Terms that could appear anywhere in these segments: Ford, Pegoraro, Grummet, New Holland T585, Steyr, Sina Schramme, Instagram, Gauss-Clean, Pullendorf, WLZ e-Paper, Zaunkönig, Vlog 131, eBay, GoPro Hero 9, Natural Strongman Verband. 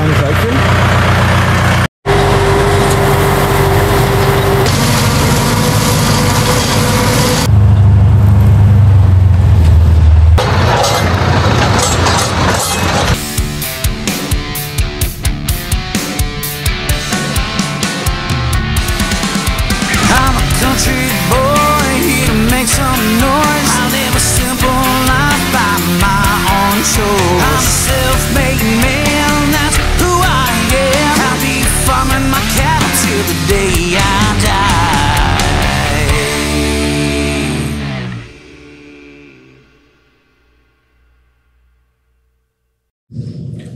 kleine Seilchen.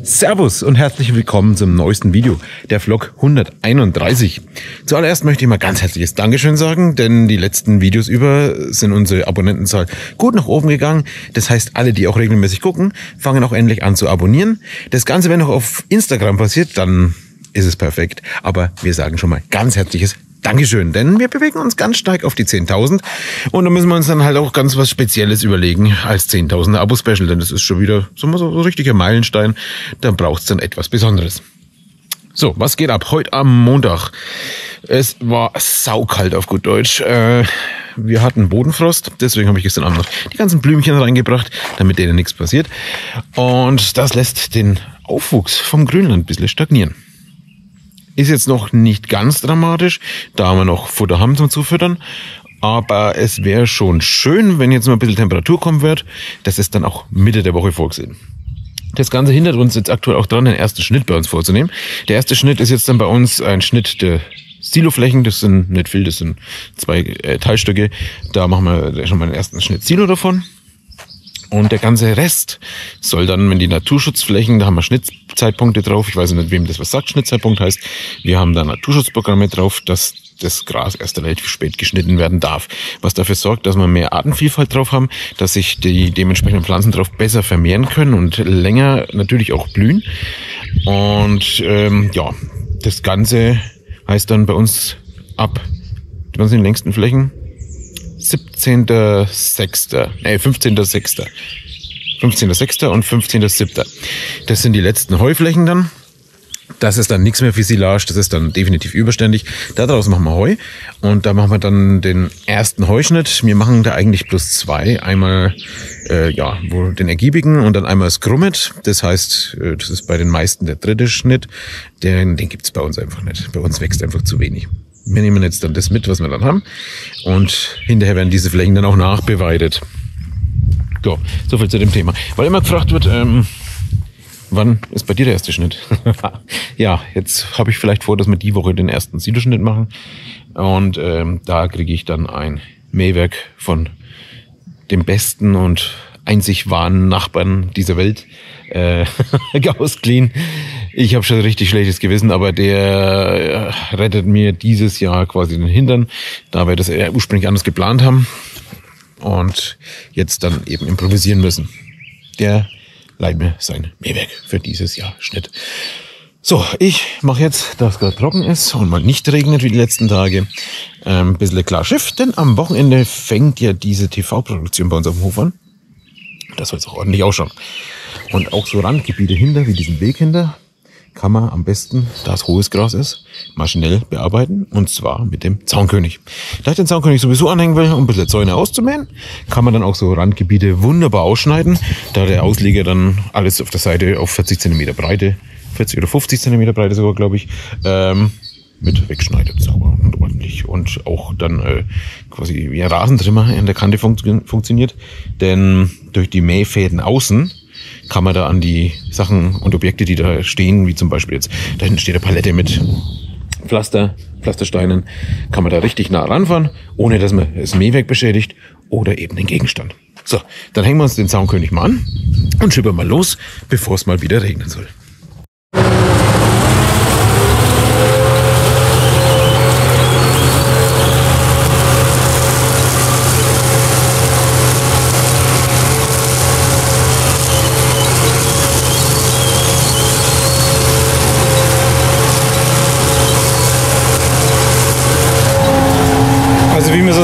Servus und herzlich willkommen zum neuesten Video, der Vlog 131. Zuallererst möchte ich mal ganz herzliches Dankeschön sagen, denn die letzten Videos über sind unsere Abonnentenzahl gut nach oben gegangen. Das heißt, alle, die auch regelmäßig gucken, fangen auch endlich an zu abonnieren. Das Ganze, wenn noch auf Instagram passiert, dann ist es perfekt. Aber wir sagen schon mal ganz herzliches Dankeschön, denn wir bewegen uns ganz stark auf die 10.000 und da müssen wir uns dann halt auch ganz was Spezielles überlegen als 10.000er Abo-Special, denn das ist schon wieder so ein richtiger Meilenstein, da braucht es dann etwas Besonderes. So, was geht ab? Heute am Montag. Es war saukalt auf gut Deutsch. Wir hatten Bodenfrost, deswegen habe ich gestern Abend noch die ganzen Blümchen reingebracht, damit denen nichts passiert. Und das lässt den Aufwuchs vom Grünland ein bisschen stagnieren. Ist jetzt noch nicht ganz dramatisch, da wir noch Futter haben zum Zufüttern. Aber es wäre schon schön, wenn jetzt mal ein bisschen Temperatur kommen wird. Das ist dann auch Mitte der Woche vorgesehen. Das Ganze hindert uns jetzt aktuell auch daran, den ersten Schnitt bei uns vorzunehmen. Der erste Schnitt ist jetzt dann bei uns ein Schnitt der Siloflächen. Das sind nicht viel, das sind zwei Teilstücke. Da machen wir schon mal den ersten Schnitt Silo davon. Und der ganze Rest soll dann, wenn die Naturschutzflächen, da haben wir Schnittzeitpunkte drauf, ich weiß nicht, wem das was sagt, Schnittzeitpunkt heißt, wir haben da Naturschutzprogramme drauf, dass das Gras erst relativ spät geschnitten werden darf. Was dafür sorgt, dass wir mehr Artenvielfalt drauf haben, dass sich die dementsprechenden Pflanzen drauf besser vermehren können und länger natürlich auch blühen. Und ja, das Ganze heißt dann bei uns ab, was sind die längsten Flächen? 15.06. und 15.07. Das sind die letzten Heuflächen dann. Das ist dann nichts mehr für Silage, das ist dann definitiv überständig. Daraus machen wir Heu und da machen wir dann den ersten Heuschnitt. Wir machen da eigentlich plus zwei. Einmal ja, den ergiebigen und dann einmal das Grummet. Das heißt, das ist bei den meisten der dritte Schnitt. Den gibt es bei uns einfach nicht. Bei uns wächst einfach zu wenig. Wir nehmen jetzt dann das mit, was wir dann haben. Und hinterher werden diese Flächen dann auch nachbeweidet. So, soviel zu dem Thema. Weil immer gefragt wird, wann ist bei dir der erste Schnitt? Ja, jetzt habe ich vielleicht vor, dass wir die Woche den ersten Siloschnitt machen. Und da kriege ich dann ein Mähwerk von dem besten und einzig wahren Nachbarn dieser Welt, Gauss-Clean. Ich habe schon richtig schlechtes Gewissen, aber der rettet mir dieses Jahr quasi den Hintern, da wir das ursprünglich anders geplant haben und jetzt dann eben improvisieren müssen. Der leiht mir sein Mähwerk für dieses Jahr Schnitt. So, ich mache jetzt, da es gerade trocken ist und mal nicht regnet wie die letzten Tage, ein bisschen klar Schiff, denn am Wochenende fängt ja diese TV-Produktion bei uns auf dem Hof an. Das soll jetzt auch ordentlich ausschauen. Und auch so Randgebiete hinter, wie diesen Weg hinter, kann man am besten, da es hohes Gras ist, maschinell bearbeiten. Und zwar mit dem Zaunkönig. Da ich den Zaunkönig sowieso anhängen will, um ein bisschen Zäune auszumähen, kann man dann auch so Randgebiete wunderbar ausschneiden, da der Ausleger dann alles auf der Seite auf 40 cm Breite, 40 oder 50 cm Breite sogar, glaube ich, mit wegschneidet, sauber und ordentlich. Und auch dann quasi wie ein Rasentrimmer in der Kante funktioniert. Denn durch die Mähfäden außen kann man da an die Sachen und Objekte, die da stehen, wie zum Beispiel jetzt, da hinten steht eine Palette mit Pflastersteinen, kann man da richtig nah ranfahren, ohne dass man das Mähwerk beschädigt oder eben den Gegenstand. So, dann hängen wir uns den Zaunkönig mal an und schippern mal los, bevor es mal wieder regnen soll.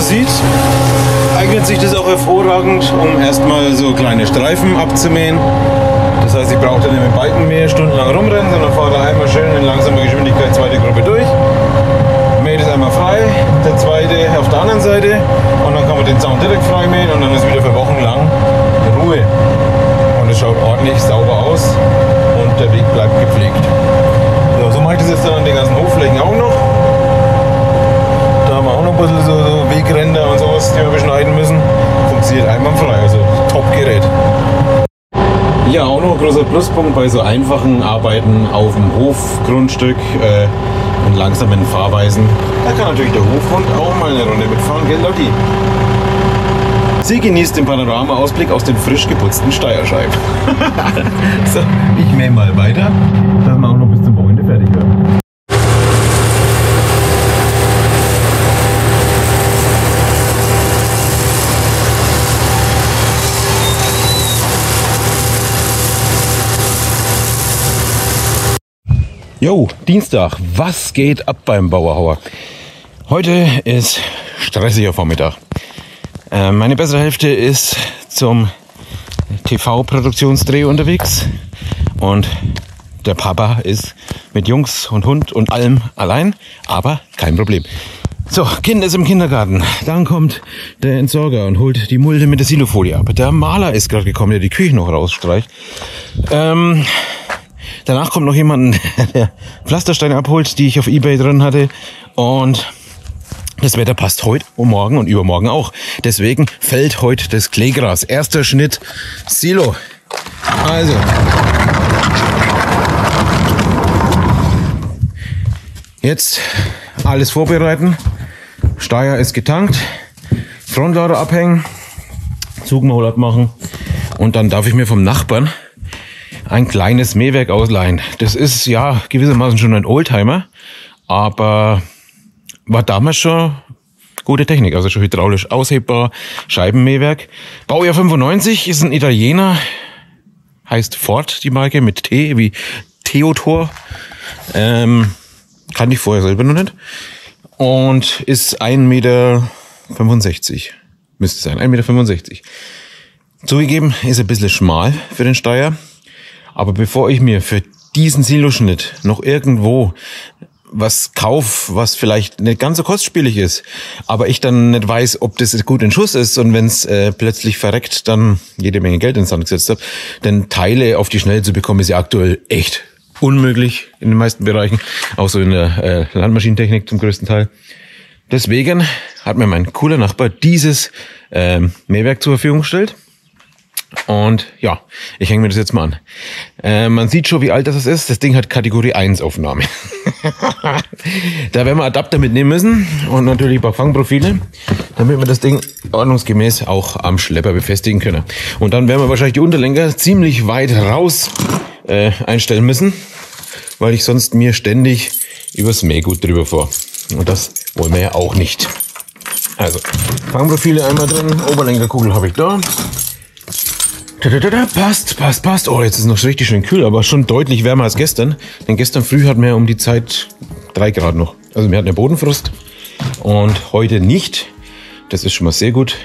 Sieht, eignet sich das auch hervorragend, um erstmal so kleine Streifen abzumähen. Das heißt, ich brauche dann nicht mit Balken mehr stundenlang rumrennen, sondern fahre auf der anderen Seite und dann kann man den Zaun direkt freimähen und dann ist wieder für Wochen lang Ruhe. Und es schaut ordentlich sauber aus und der Weg bleibt gepflegt. So, so mache ich das jetzt dann an den ganzen Hofflächen auch noch. Da haben wir auch noch ein bisschen so Wegränder und sowas, die wir beschneiden müssen. Funktioniert einwandfrei, also Top-Gerät. Ja, auch noch ein großer Pluspunkt bei so einfachen Arbeiten auf dem Hofgrundstück und langsamen Fahrweisen. Da kann natürlich der Hofhund auch mal eine Runde mitfahren, gell Lotti? Sie genießt den Panorama-Ausblick aus den frisch geputzten Steyrscheiben. So, ich mähe mal weiter, dass wir auch noch bis zum Wochenende fertig werden. Jo, Dienstag, was geht ab beim Bauerhauer? Heute ist stressiger Vormittag. Meine bessere Hälfte ist zum TV-Produktionsdreh unterwegs und der Papa ist mit Jungs und Hund und allem allein, aber kein Problem. So, Kind ist im Kindergarten, dann kommt der Entsorger und holt die Mulde mit der Silofolie ab. Der Maler ist gerade gekommen, der die Küche noch rausstreicht. Danach kommt noch jemand, der Pflastersteine abholt, die ich auf eBay drin hatte. Und das Wetter passt heute und morgen und übermorgen auch. Deswegen fällt heute das Kleegras. Erster Schnitt Silo. Also. Jetzt alles vorbereiten. Steyr ist getankt. Frontlader abhängen. Zugmaul abmachen. Und dann darf ich mir vom Nachbarn ein kleines Mähwerk ausleihen. Das ist ja gewissermaßen schon ein Oldtimer, aber war damals schon gute Technik, also schon hydraulisch aushebbar, Scheibenmähwerk. Baujahr 95, ist ein Italiener, heißt Ford die Marke, mit T wie Theodor. Kannte ich vorher selber noch nicht. Und ist 1,65 Meter, müsste sein, 1,65 Meter. Zugegeben, ist ein bisschen schmal für den Steyr. Aber bevor ich mir für diesen Siloschnitt noch irgendwo was kaufe, was vielleicht nicht ganz so kostspielig ist, aber ich dann nicht weiß, ob das gut in Schuss ist und wenn es plötzlich verreckt, dann jede Menge Geld ins Sand gesetzt habe, denn Teile auf die Schnelle zu bekommen, ist ja aktuell echt unmöglich in den meisten Bereichen, auch so in der Landmaschinentechnik zum größten Teil. Deswegen hat mir mein cooler Nachbar dieses Mähwerk zur Verfügung gestellt. Und ja, ich hänge mir das jetzt mal an. Man sieht schon, wie alt das ist. Das Ding hat Kategorie 1 Aufnahme. Da werden wir Adapter mitnehmen müssen und natürlich ein paar Fangprofile, damit wir das Ding ordnungsgemäß auch am Schlepper befestigen können. Und dann werden wir wahrscheinlich die Unterlenker ziemlich weit raus einstellen müssen, weil ich sonst mir ständig übers Mähgut drüber fahre. Und das wollen wir ja auch nicht. Also, Fangprofile einmal drin, Oberlenkerkugel habe ich da. Passt, passt, passt. Oh, jetzt ist es noch richtig schön kühl, aber schon deutlich wärmer als gestern. Denn gestern früh hatten wir um die Zeit 3 Grad noch. Also wir hatten eine Bodenfrost und heute nicht. Das ist schon mal sehr gut.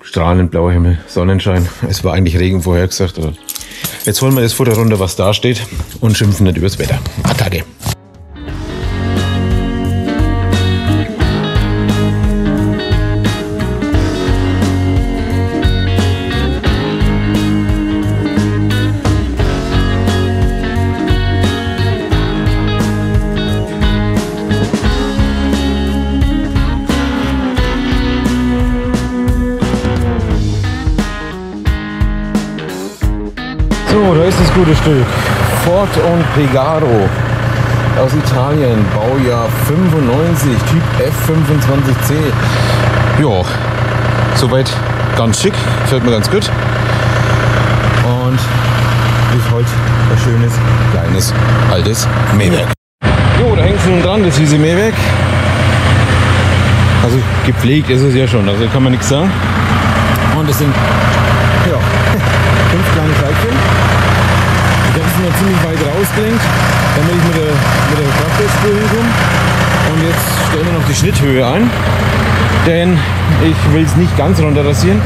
Strahlend blauer Himmel, Sonnenschein. Es war eigentlich Regen vorhergesagt. Jetzt holen wir das Futter runter, was da steht und schimpfen nicht übers Wetter. Attacke! So, da ist das gute Stück. Ford und Pegoraro aus Italien, Baujahr 95, Typ F25C. Ja, soweit ganz schick, gefällt mir ganz gut. Und ist heute ein schönes, kleines, altes Mähwerk. Jo, da hängt schon dran, das süße Mähwerk. Also gepflegt ist es ja schon, also kann man nichts sagen. Und es sind, ja, 5 kleine Scheibchen. Ziemlich weit rausgelenkt, damit ich mit der Kraftwerksspur hinkomme. Und jetzt stellen wir noch die Schnitthöhe ein, denn ich will es nicht ganz runter rasieren.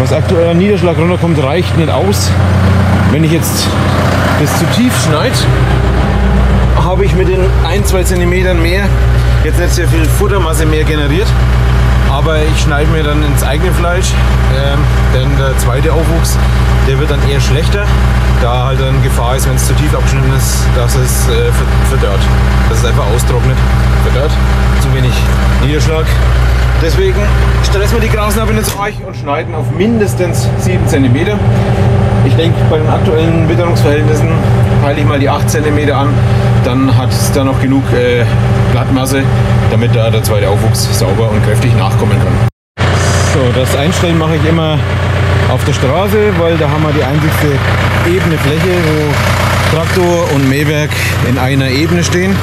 Was aktuell an Niederschlag runterkommt, reicht nicht aus. Wenn ich jetzt das zu tief schneide, habe ich mit den 1-2 cm mehr jetzt nicht sehr viel Futtermasse mehr generiert. aber ich schneide mir dann ins eigene Fleisch, denn der zweite Aufwuchs, der wird dann eher schlechter, da halt dann Gefahr ist, wenn es zu tief abgeschnitten ist, dass es verdörrt, dass es einfach austrocknet, verdörrt, zu wenig Niederschlag. Deswegen stressen wir die Grasnarben ins Reich und schneiden auf mindestens 7 cm. Ich denke, bei den aktuellen Witterungsverhältnissen peile ich mal die 8 cm an, dann hat es da noch genug Blattmasse, damit da der zweite Aufwuchs sauber und kräftig nachkommen kann. So, das Einstellen mache ich immer auf der Straße, weil da haben wir die einzigste ebene Fläche, wo Traktor und Mähwerk in einer Ebene stehen,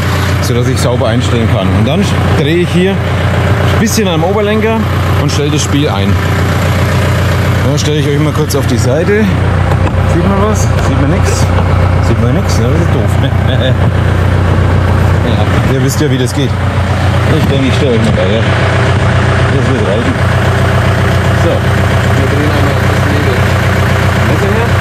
sodass ich sauber einstellen kann. Und dann drehe ich hier ein bisschen am Oberlenker und stelle das Spiel ein. Dann stelle ich euch mal kurz auf die Seite. Sieht man was? Sieht man nichts? Sieht man nichts? Das ist doof, ne? Ja, ihr wisst ja, wie das geht. Ich denke, ich stelle euch mal bei. Ja. Das wird reichen. So, wir drehen einmal das Nebel. Messer her.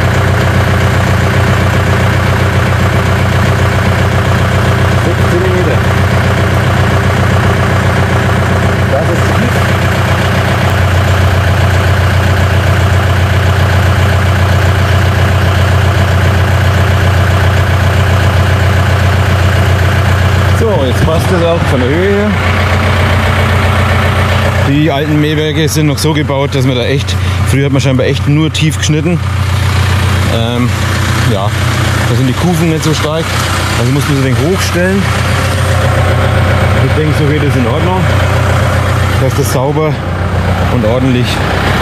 Jetzt passt das auch von der Höhe her. Die alten Mähwerke sind noch so gebaut, dass man da echt, früher hat man scheinbar echt nur tief geschnitten. Ja, da sind die Kufen nicht so stark, also muss man sie ein wenig hochstellen. Ich denke, so geht es in Ordnung, dass das sauber und ordentlich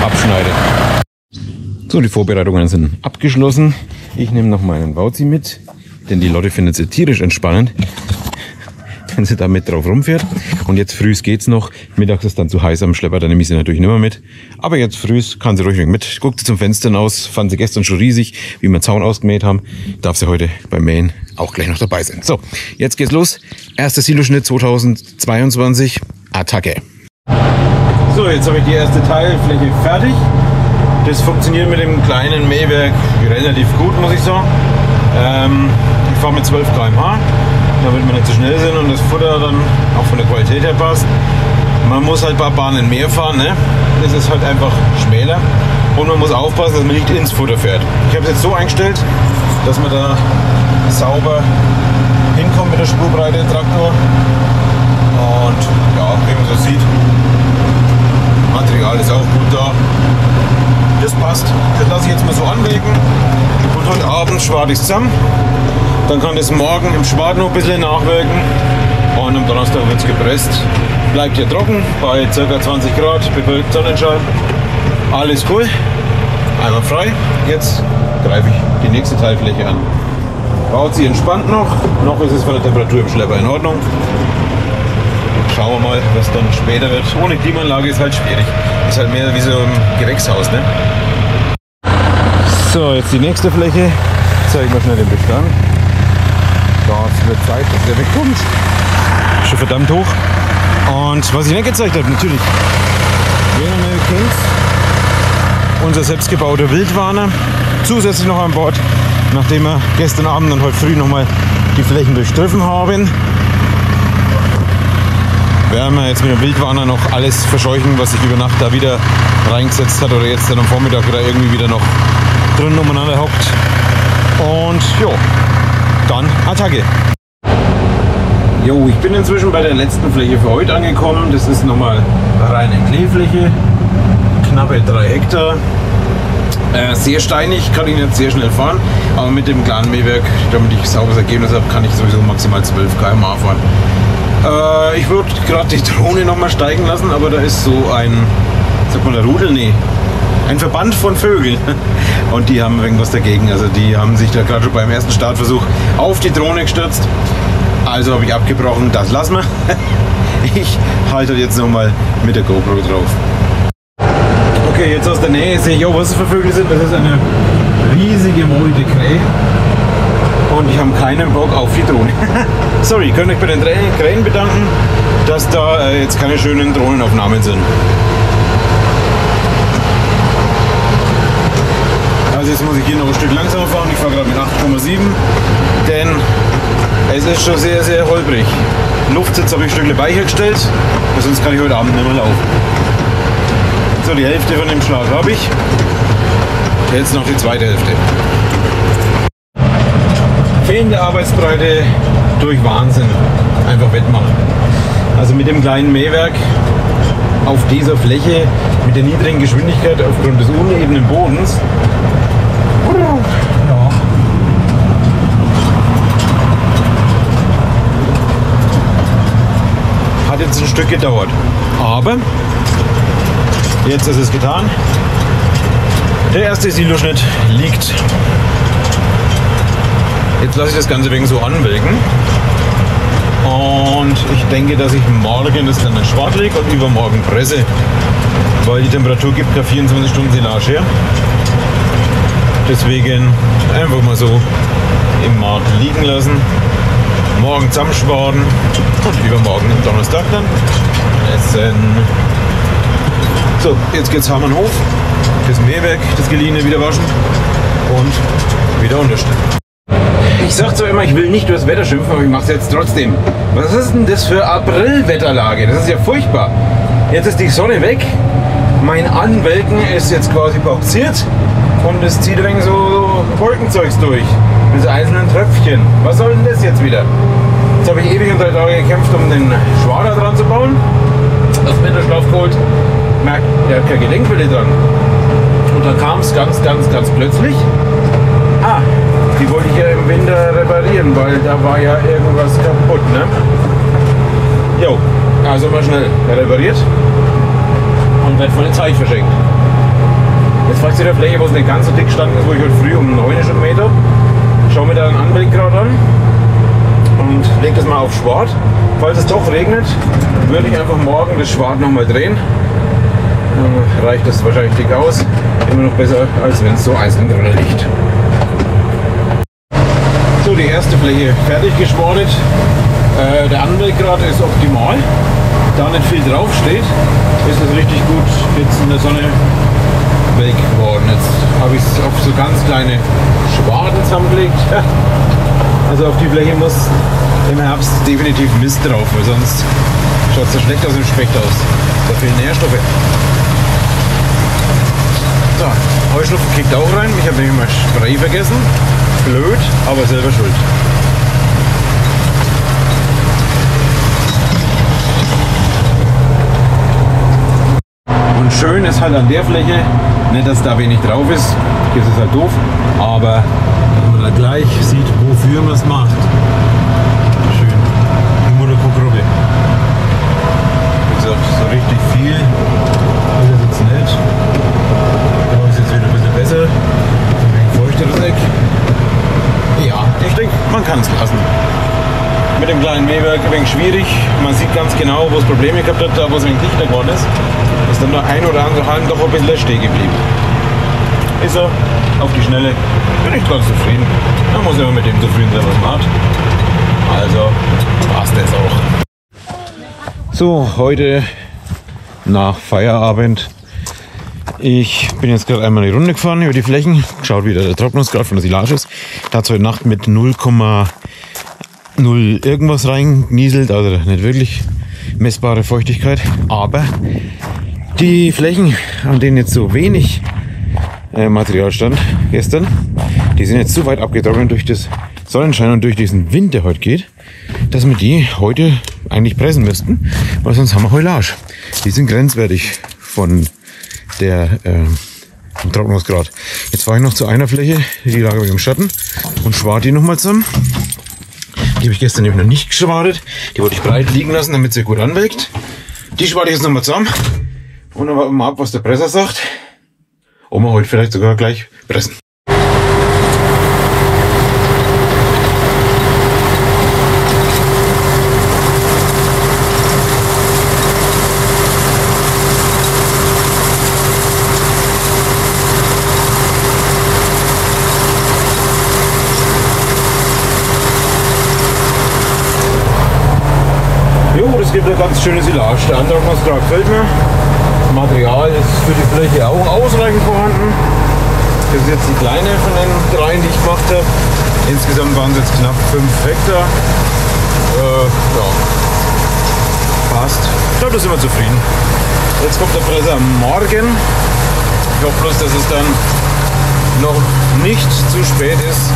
abschneidet. So, die Vorbereitungen sind abgeschlossen. Ich nehme noch meinen Bauzi mit, denn die Lotte findet sie tierisch entspannend, wenn sie da mit drauf rumfährt. Und jetzt frühs geht's noch. Mittags ist dann zu heiß am Schlepper, da nehme ich sie natürlich nicht mehr mit. Aber jetzt frühs kann sie ruhig mit. Guckt sie zum Fenster aus, fand sie gestern schon riesig, wie wir Zaun ausgemäht haben. Darf sie heute beim Mähen auch gleich noch dabei sein. So, jetzt geht's los. Erster Siloschnitt 2022. Attacke. So, jetzt habe ich die erste Teilfläche fertig. Das funktioniert mit dem kleinen Mähwerk relativ gut, muss ich sagen. Ich fahre mit 12 km/h. Damit wir nicht zu schnell sind und das Futter dann auch von der Qualität her passt. Man muss halt ein paar Bahnen mehr fahren, ne? Das ist halt einfach schmäler und man muss aufpassen, dass man nicht ins Futter fährt. Ich habe es jetzt so eingestellt, dass man da sauber hinkommt mit der Spurbreite im Traktor und ja, wie man so sieht, Material ist auch gut da. Das passt, das lasse ich jetzt mal so anlegen und heute Abend schwarte ich zusammen. Dann kann das morgen im Schwad noch ein bisschen nachwirken und am Donnerstag wird es gepresst. Bleibt hier trocken bei ca. 20 Grad, bewölkt, Sonnenschein. Alles cool, einmal frei. Jetzt greife ich die nächste Teilfläche an. Baut sie entspannt noch ist es von der Temperatur im Schlepper in Ordnung. Schauen wir mal, was dann später wird. Ohne Klimaanlage ist halt schwierig. Ist halt mehr wie so ein Gewächshaus, ne? So, jetzt die nächste Fläche. Zeige ich mal schnell den Bestand. Es wird Zeit, dass der wegkommt. Schon verdammt hoch. Und was ich nicht gezeigt habe, natürlich. Unser selbstgebauter Wildwarner. Zusätzlich noch an Bord, nachdem wir gestern Abend und heute früh nochmal die Flächen durchstriffen haben. Werden wir jetzt mit dem Wildwarner noch alles verscheuchen, was sich über Nacht da wieder reingesetzt hat oder jetzt dann am Vormittag oder irgendwie wieder noch drin umeinander hockt. Und jo. Dann Attacke. Jo, ich bin inzwischen bei der letzten Fläche für heute angekommen. Das ist nochmal reine Kleefläche, knappe 3 Hektar. Sehr steinig, kann ich nicht sehr schnell fahren, aber mit dem kleinen Mähwerk, damit ich sauberes Ergebnis habe, kann ich sowieso maximal 12 km/h fahren. Ich würde gerade die Drohne nochmal steigen lassen, aber da ist so ein, sagt man, der Rudel? Nee. Ein Verband von Vögeln und die haben irgendwas dagegen, also die haben sich da gerade schon beim ersten Startversuch auf die Drohne gestürzt, also habe ich abgebrochen, das lassen wir. Ich halte jetzt nochmal mit der GoPro drauf. Okay, jetzt aus der Nähe sehe ich auch, was das für Vögel sind, das ist eine riesige mollige Krähe und ich habe keinen Bock auf die Drohne. Sorry, könnt euch bei den Krähen bedanken, dass da jetzt keine schönen Drohnenaufnahmen sind. Jetzt muss ich hier noch ein Stück langsamer fahren, ich fahre gerade mit 8,7, denn es ist schon sehr, sehr holprig. Luftsitz habe ich ein Stückchen beigestellt, sonst kann ich heute Abend nicht mehr laufen. So, die Hälfte von dem Schlag habe ich. Jetzt noch die zweite Hälfte. Fehlende Arbeitsbreite durch Wahnsinn. Einfach wettmachen. Also mit dem kleinen Mähwerk auf dieser Fläche, mit der niedrigen Geschwindigkeit aufgrund des unebenen Bodens. Ja. Hat jetzt ein Stück gedauert, aber jetzt ist es getan. Der erste Siloschnitt liegt. Jetzt lasse ich das Ganze wegen so anwelken. Und ich denke, dass ich morgen das dann in Schwarz lege und übermorgen presse, weil die Temperatur gibt da 24 Stunden Silage her. Deswegen einfach mal so im Markt liegen lassen, morgen zusammensparen und übermorgen am Donnerstag dann essen. So, jetzt geht's Hammern hoch, das Mehl weg, das Geliehene wieder waschen und wieder unterstellen. Ich sage zwar immer, ich will nicht über das Wetter schimpfen, aber ich mache es jetzt trotzdem. Was ist denn das für April-Wetterlage? Das ist ja furchtbar. Jetzt ist die Sonne weg, mein Anwelken ist jetzt quasi pausiert und es zieht ein wenig so Wolkenzeugs durch, mit einzelnen Tröpfchen. Was soll denn das jetzt wieder? Jetzt habe ich ewig und 3 Tage gekämpft, um den Schwader dran zu bauen. Das Winterschlaf geholt, merkt, der hat kein Gelenkfälle dran. Und dann kam es ganz plötzlich. Ah, die wollte ich ja im Winter reparieren, weil da war ja irgendwas kaputt, ne? Jo, also mal schnell repariert und wird von der Zeit verschenkt. Jetzt fragst du der Fläche, wo es nicht ganz so dick stand, ist, wo ich heute früh um 9 schon Meter. Schau mir da einen Anblick gerade an und leg das mal auf Schwarz. Falls es doch regnet, würde ich einfach morgen das Schwarz nochmal drehen. Dann reicht das wahrscheinlich dick aus. Immer noch besser, als wenn es so einzeln drin liegt. So, die erste Fläche fertig geschwortet. Der Anwelkgrad ist optimal. Da nicht viel drauf steht, ist es richtig gut jetzt in der Sonne weg geworden. Jetzt habe ich es auf so ganz kleine Schwaden zusammengelegt. Also auf die Fläche muss im Herbst definitiv Mist drauf, weil sonst schaut es so schlecht aus dem Specht aus. Da fehlen Nährstoffe. So, Heuschnupfen kickt auch rein. Ich habe nämlich mal Spray vergessen. Blöd, aber selber schuld. Und schön ist halt an der Fläche, nicht dass da wenig drauf ist, das ist halt doof, aber wenn man da gleich sieht, wofür man es macht. Schön. Eine Monokokrubbe. Wie gesagt, so richtig viel ist das jetzt nicht. Da ist jetzt wieder ein bisschen besser. Ein feuchteres Eck. Ja, ich denke, man kann es lassen. Mit dem kleinen Mähwerk ein wenig schwierig. Man sieht ganz genau, wo es Probleme gehabt hat, da wo es ein wenig dichter geworden ist. Ist dann der ein oder andere Hahn doch ein bisschen stehen geblieben. Ist er auf die Schnelle, bin ich ganz zufrieden. Man muss immer mit dem zufrieden sein, was man hat. Also war's das auch. So, heute nach Feierabend. Ich bin jetzt gerade einmal eine Runde gefahren über die Flächen, geschaut, wie der Trocknungsgrad von der Silage ist. Da hat es heute Nacht mit 0,0 irgendwas reingenieselt, also nicht wirklich messbare Feuchtigkeit. Aber die Flächen, an denen jetzt so wenig Material stand gestern, die sind jetzt so weit abgetrocknet durch das Sonnenschein und durch diesen Wind, der heute geht, dass wir die heute eigentlich pressen müssten, weil sonst haben wir Heulage. Die sind grenzwertig von der Trocknungsgrad. Jetzt fahre ich noch zu einer Fläche, die lag im Schatten und schwarte die nochmal zusammen. Die habe ich gestern eben noch nicht geschwartet. Die wollte ich breit liegen lassen, damit sie gut anwelkt. Die schwarte ich jetzt nochmal zusammen und dann warten wir mal ab, was der Presser sagt. Ob wir heute vielleicht sogar gleich pressen. Gibt eine ganz schöne Silage. Der Antrocknungsgrad gefällt mir. Das Material ist für die Fläche auch ausreichend vorhanden. Das ist jetzt die kleine von den dreien, die ich gemacht habe. Insgesamt waren es jetzt knapp 5 Hektar. Ja, passt. Ich glaube, da sind wir zufrieden. Jetzt kommt der Fresser morgen. Ich hoffe bloß, dass es dann noch nicht zu spät ist,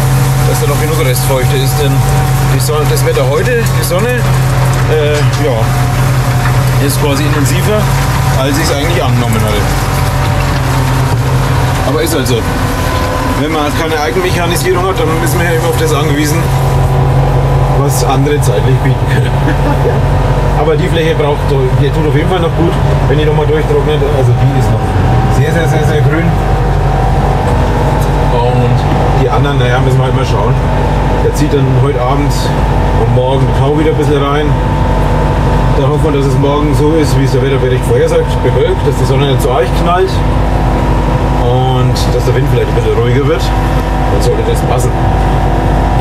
dass da noch genug Restfeuchte ist, denn die Sonne, das Wetter heute, die Sonne, ja, ist quasi intensiver, als ich es eigentlich angenommen hatte. Aber ist halt so. Wenn man halt keine Eigenmechanisierung hat, dann ist man ja immer auf das angewiesen, was andere zeitlich bieten können. Aber die Fläche braucht, die tut auf jeden Fall noch gut, wenn die nochmal durchtrocknet, also die ist noch sehr, sehr, sehr, sehr grün. Und die anderen, naja, müssen wir halt mal schauen. Der zieht dann heute Abend und morgen Tau wieder ein bisschen rein. Dann hoffen wir, dass es morgen so ist, wie es der Wetterbericht vorhersagt, bewölkt, dass die Sonne nicht so arg knallt und dass der Wind vielleicht ein bisschen ruhiger wird. Dann sollte das passen.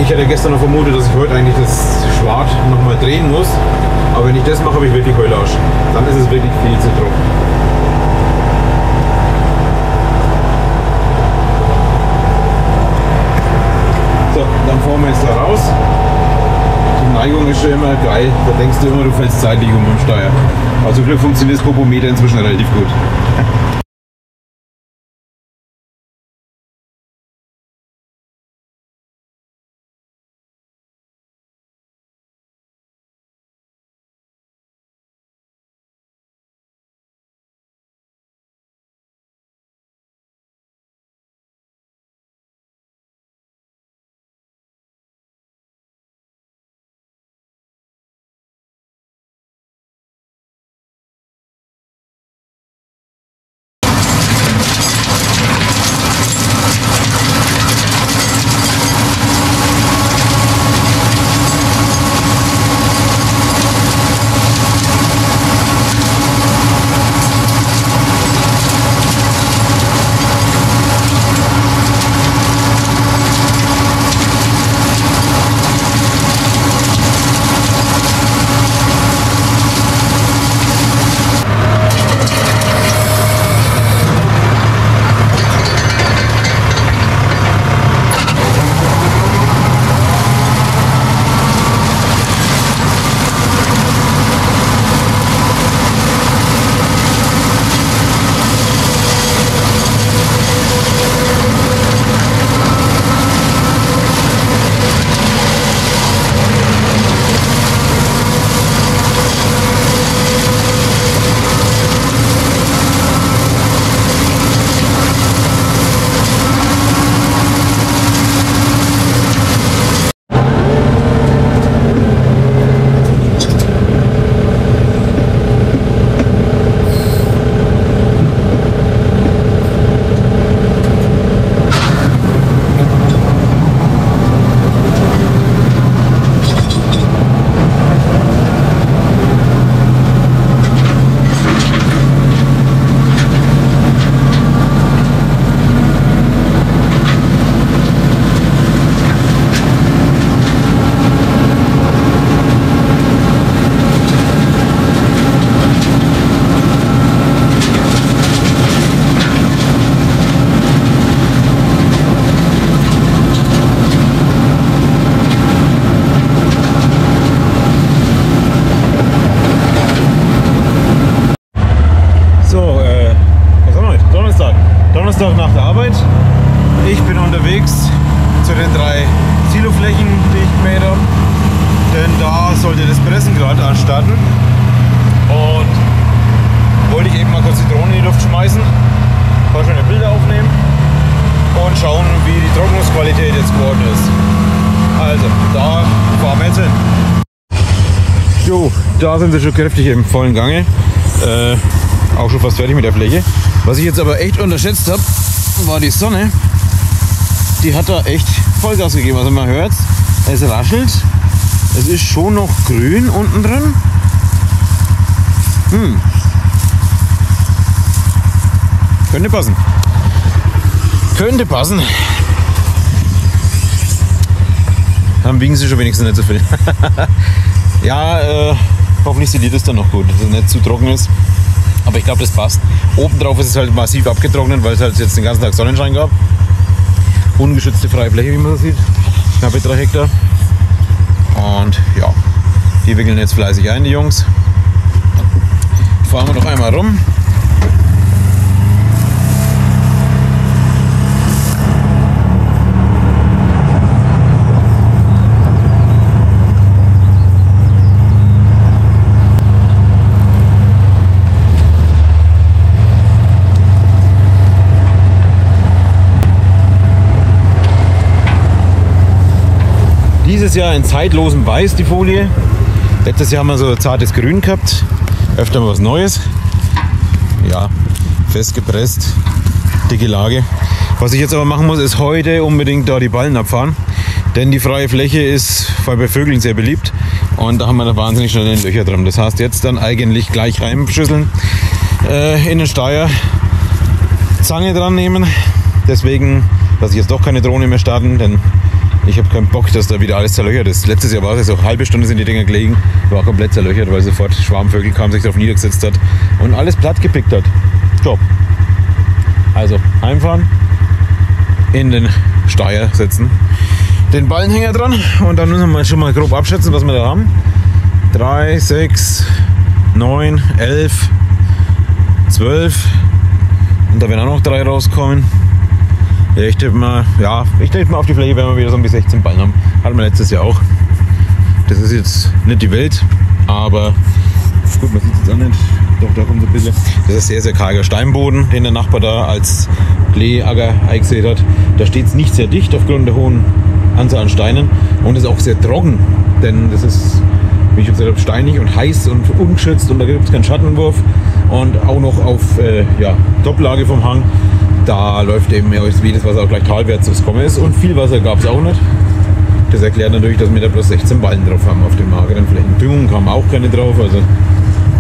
Ich hatte gestern noch vermutet, dass ich heute eigentlich das Schwad nochmal drehen muss. Aber wenn ich das mache, habe ich wirklich Heulausch. Dann ist es wirklich viel zu trocken. Dann fahren wir jetzt da raus. Die Neigung ist schon immer geil. Da denkst du immer, du fällst zeitlich um im Steyr. Aber zum Glück funktioniert das Popometer inzwischen relativ gut. Da sind wir schon kräftig im vollen Gange, auch schon fast fertig mit der Fläche. Was ich jetzt aber echt unterschätzt habe, war die Sonne. Die hat da echt Vollgas gegeben, also man hört es, raschelt, es ist schon noch grün unten drin. Könnte passen. Könnte passen. Dann wiegen sie schon wenigstens nicht so viel. Ja, hoffentlich sieht ihr das dann noch gut, dass es nicht zu trocken ist. Aber ich glaube, das passt. Obendrauf ist es halt massiv abgetrocknet, weil es halt jetzt den ganzen Tag Sonnenschein gab. ungeschützte freie Fläche, wie man das sieht, knappe 3 Hektar. Und ja, die wickeln jetzt fleißig ein, die Jungs. Fahren wir noch einmal rum. Dieses Jahr in zeitlosem Weiß die Folie. Letztes Jahr haben wir so zartes Grün gehabt. Öfter mal was Neues. Ja, festgepresst. Dicke Lage. Was ich jetzt aber machen muss, ist heute unbedingt da die Ballen abfahren. Denn die freie Fläche ist bei Vögeln sehr beliebt. Und da haben wir da wahnsinnig schnell Löcher drin. Das heißt, jetzt dann eigentlich gleich reinschüsseln. In den Steyr Zange dran nehmen. Deswegen lasse ich jetzt doch keine Drohne mehr starten. Denn ich habe keinen Bock, dass da wieder alles zerlöchert ist. Letztes Jahr war es so, eine halbe Stunde sind die Dinger gelegen, war komplett zerlöchert, weil sofort Schwarmvögel kamen, sich darauf niedergesetzt hat und alles platt gepickt hat. Top. Also heimfahren, in den Steyr setzen, den Ballenhänger dran und dann müssen wir schon mal grob abschätzen, was wir da haben. 3, 6, 9, 11, 12 und da werden auch noch 3 rauskommen. Ich tippe mal, ja, auf die Fläche, wenn wir wieder so um die 16 Ballen haben. Hatten wir letztes Jahr auch. Das ist jetzt nicht die Welt, aber gut, man sieht es jetzt auch nicht. Doch, da kommt so ein bisschen. Das ist sehr, sehr karger Steinboden, den der Nachbar da als Kleeacker eingesät hat. Da steht es nicht sehr dicht aufgrund der hohen Anzahl an Steinen und ist auch sehr trocken, denn das ist, wie ich schon gesagt habe, steinig und heiß und ungeschützt und da gibt es keinen Schattenwurf und auch noch auf ja, Toplage vom Hang. Da läuft eben jedes Wasser auch gleich talwärts, was gekommen ist. Und viel Wasser gab es auch nicht. Das erklärt natürlich, dass wir da bloß 16 Ballen drauf haben auf den mageren Flächen. Düngung kamen auch keine drauf, also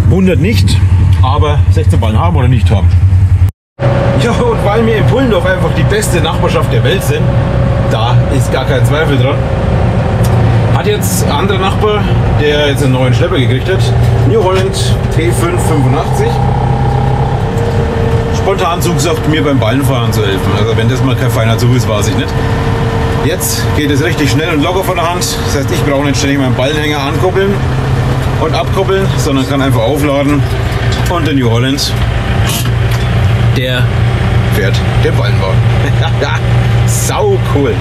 wundert nicht. Aber 16 Ballen haben oder nicht haben. Ja, und weil wir in Pullendorf einfach die beste Nachbarschaft der Welt sind, da ist gar kein Zweifel dran. Hat jetzt ein anderer Nachbar, der jetzt einen neuen Schlepper gekriegt hat, New Holland T585. Spontan zugesagt, mir beim Ballenfahren zu helfen. Also wenn das mal kein feiner Zug ist, weiß ich nicht. Jetzt geht es richtig schnell und locker von der Hand. Das heißt, ich brauche nicht ständig meinen Ballenhänger ankoppeln und abkoppeln, sondern kann einfach aufladen. Und der New Holland, der fährt den Ballenwagen. Sau cool.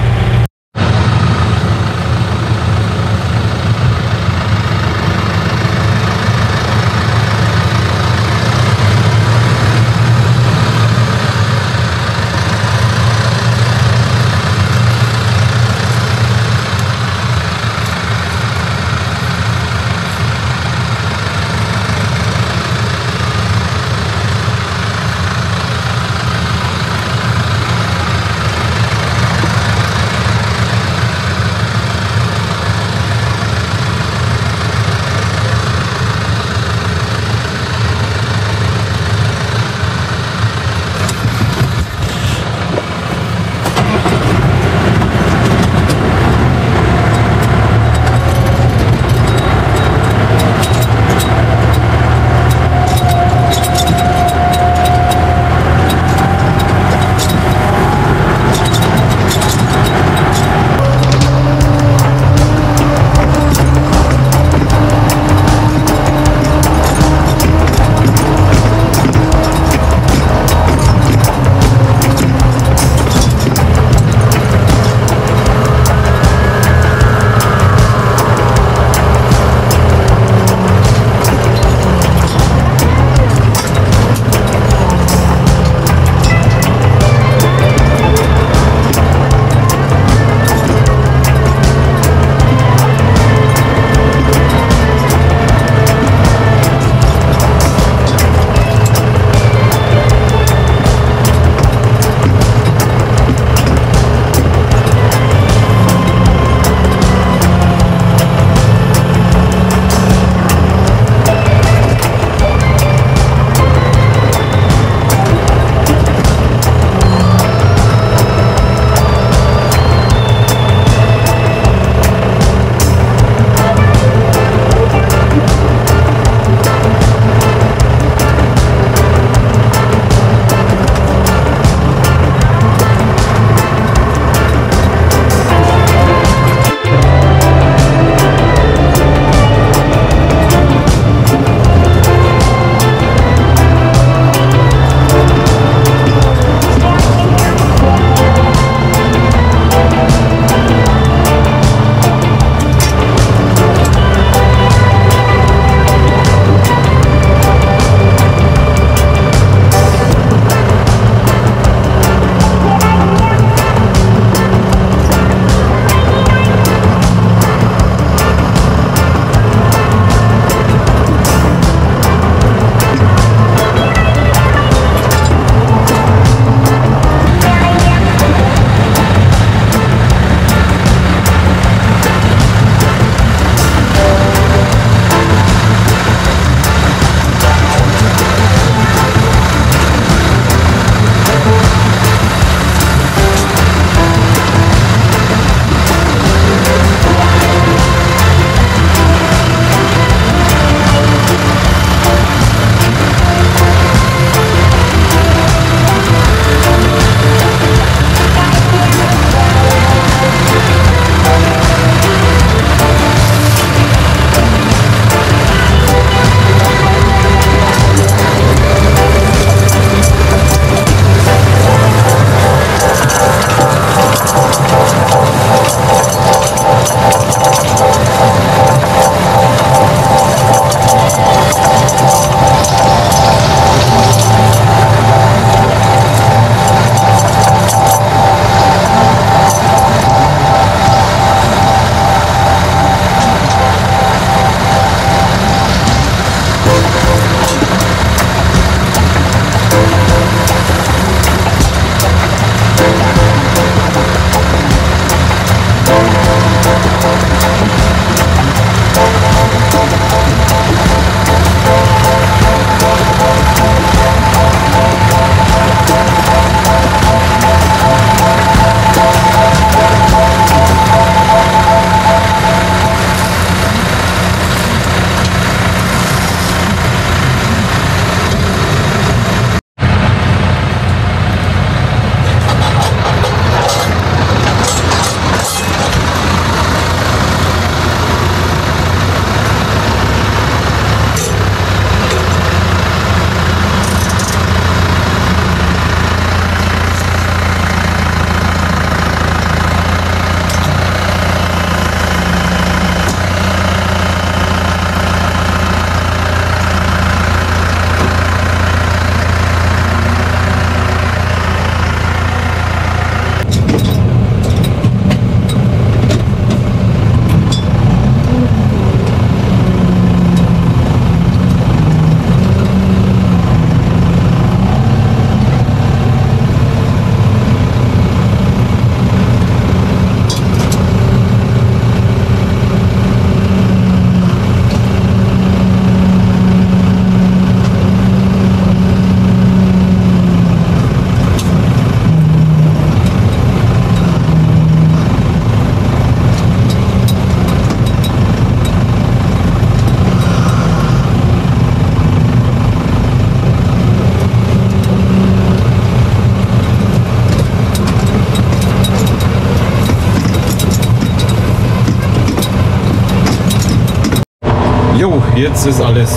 Jo, jetzt ist alles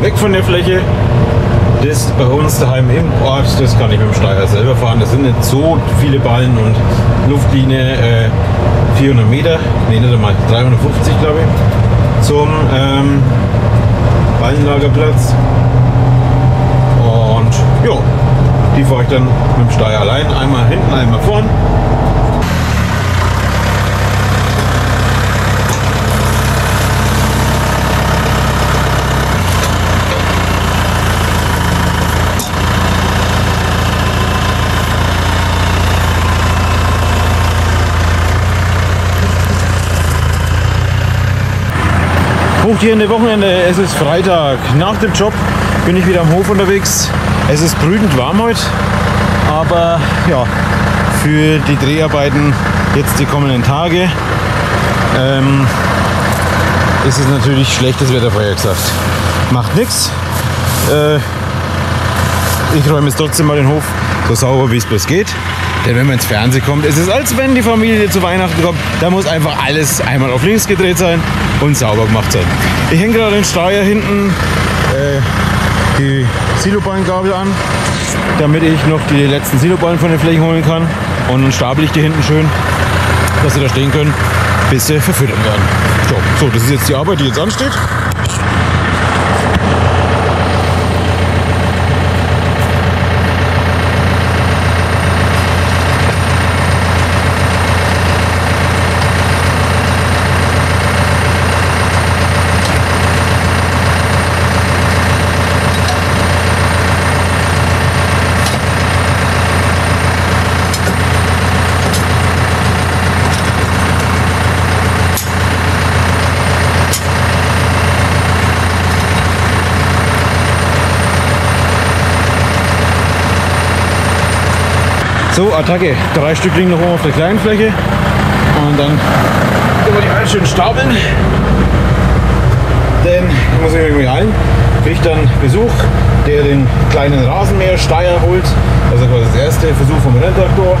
weg von der Fläche. Das bei uns daheim im Ort, das kann ich mit dem Steyr selber fahren. Das sind nicht so viele Ballen und Luftlinie 400 Meter, nee, nicht einmal 350 glaube ich, zum Ballenlagerplatz. Und ja, die fahre ich dann mit dem Steyr allein, einmal hinten, einmal vorn. Hochgehende Wochenende, es ist Freitag. Nach dem Job bin ich wieder am Hof unterwegs. Es ist brütend warm heute, aber ja, für die Dreharbeiten jetzt die kommenden Tage ist es natürlich schlechtes Wetter, vorher gesagt. Macht nichts. Ich räume jetzt trotzdem mal den Hof so sauber wie es bloß geht. Denn wenn man ins Fernsehen kommt, ist es, als wenn die Familie zu Weihnachten kommt. Da muss einfach alles einmal auf links gedreht sein und sauber gemacht sein. Ich hänge gerade den Steyr hinten die Siloballengabel an, damit ich noch die letzten Siloballen von den Flächen holen kann. Und dann stapel ich die hinten schön, dass sie da stehen können, bis sie verfüttert werden. So, das ist jetzt die Arbeit, die jetzt ansteht. So, Attacke. 3 Stück liegen noch oben auf der kleinen Fläche und dann können wir die alle schön stapeln. Denn ich muss irgendwie rein, kriege dann Besuch, der den kleinen Rasenmäher-Steyr holt. Also quasi das erste Versuch vom Renntraktor,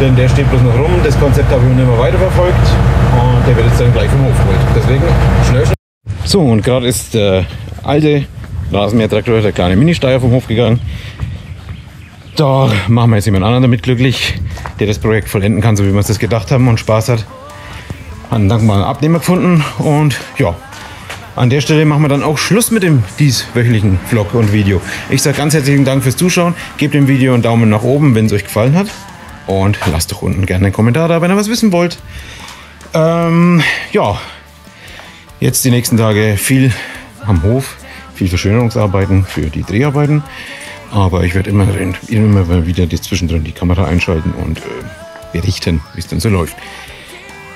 denn der steht bloß noch rum. Das Konzept habe ich nicht mehr weiterverfolgt und der wird jetzt dann gleich vom Hof geholt. Deswegen schnell, schnell. So, und gerade ist der alte Rasenmäher-Traktor, der kleine Mini-Steyr, vom Hof gegangen. Da machen wir jetzt jemand anderen damit glücklich, der das Projekt vollenden kann, so wie wir uns das gedacht haben und Spaß hat. Hat einen dankbaren Abnehmer gefunden und ja, an der Stelle machen wir dann auch Schluss mit dem dieswöchlichen Vlog und Video. Ich sage ganz herzlichen Dank fürs Zuschauen, gebt dem Video einen Daumen nach oben, wenn es euch gefallen hat und lasst doch unten gerne einen Kommentar da, wenn ihr was wissen wollt. Ja, jetzt die nächsten Tage viel am Hof, viel Verschönerungsarbeiten für die Dreharbeiten. Aber ich werde immer wieder zwischendrin die Kamera einschalten und berichten, wie es denn so läuft.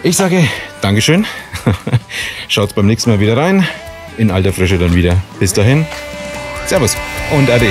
Ich sage Dankeschön. Schaut beim nächsten Mal wieder rein. In alter Frische dann wieder. Bis dahin. Servus und Ade.